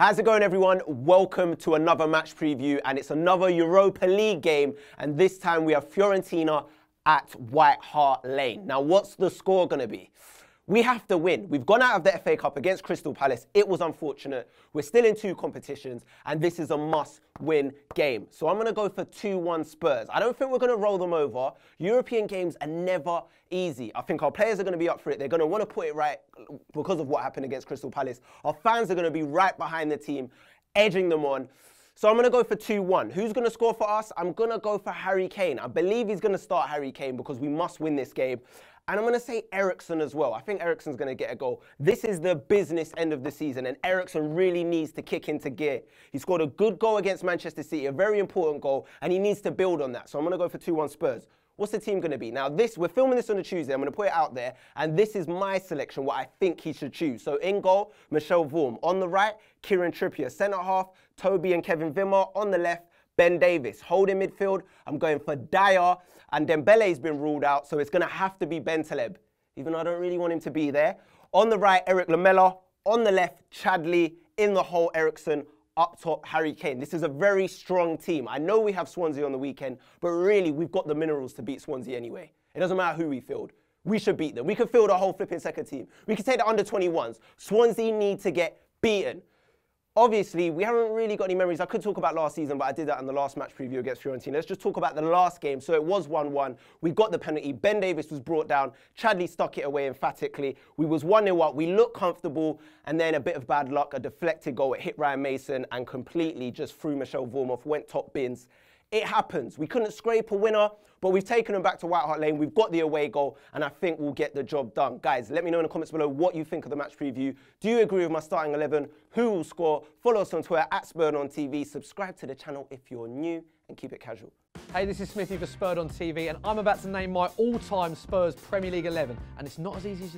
How's it going, everyone? Welcome to another match preview, and it's another Europa League game, and this time we have Fiorentina at White Hart Lane. Now, what's the score going to be? We have to win. We've gone out of the FA Cup against Crystal Palace. It was unfortunate. We're still in two competitions, and this is a must-win game. So I'm going to go for 2-1 Spurs. I don't think we're going to roll them over. European games are never easy. I think our players are going to be up for it. They're going to want to put it right because of what happened against Crystal Palace. Our fans are going to be right behind the team, edging them on. So I'm going to go for 2-1. Who's going to score for us? I'm going to go for Harry Kane. I believe he's going to start Harry Kane because we must win this game. And I'm going to say Eriksen as well. I think Eriksen's going to get a goal. This is the business end of the season, and Eriksen really needs to kick into gear. He scored a good goal against Manchester City, a very important goal, and he needs to build on that. So I'm going to go for 2-1 Spurs. What's the team going to be? Now, this, we're filming this on a Tuesday. I'm going to put it out there, and this is my selection, what I think he should choose. So in goal, Michel Vorm. On the right, Kieran Trippier. Centre half, Toby and Kevin Vimmer. On the left, Ben Davis. Holding midfield, I'm going for Dyer, and Dembele's been ruled out, so it's going to have to be Bentaleb, even though I don't really want him to be there. On the right, Eric Lamella. On the left, Chadley. In the hole, Eriksen. Up top, Harry Kane. This is a very strong team. I know we have Swansea on the weekend, but really, we've got the minerals to beat Swansea anyway. It doesn't matter who we field. We should beat them. We could field a whole flipping second team. We could take the under-21s. Swansea need to get beaten. Obviously, we haven't really got any memories. I could talk about last season, but I did that in the last match preview against Fiorentina. Let's just talk about the last game. So it was 1-1. We got the penalty. Ben Davis was brought down. Chadley stuck it away emphatically. We was 1-0 up. We looked comfortable. And then a bit of bad luck, a deflected goal. It hit Ryan Mason and completely just threw Michel Vorm off, went top bins. It happens. We couldn't scrape a winner, but we've taken them back to White Hart Lane. We've got the away goal, and I think we'll get the job done. Guys, let me know in the comments below what you think of the match preview. Do you agree with my starting 11? Who will score? Follow us on Twitter @SpurredOnTV. Subscribe to the channel if you're new, and keep it casual. Hey, this is Smithy for Spurred on TV, and I'm about to name my all-time Spurs Premier League 11, and it's not as easy as you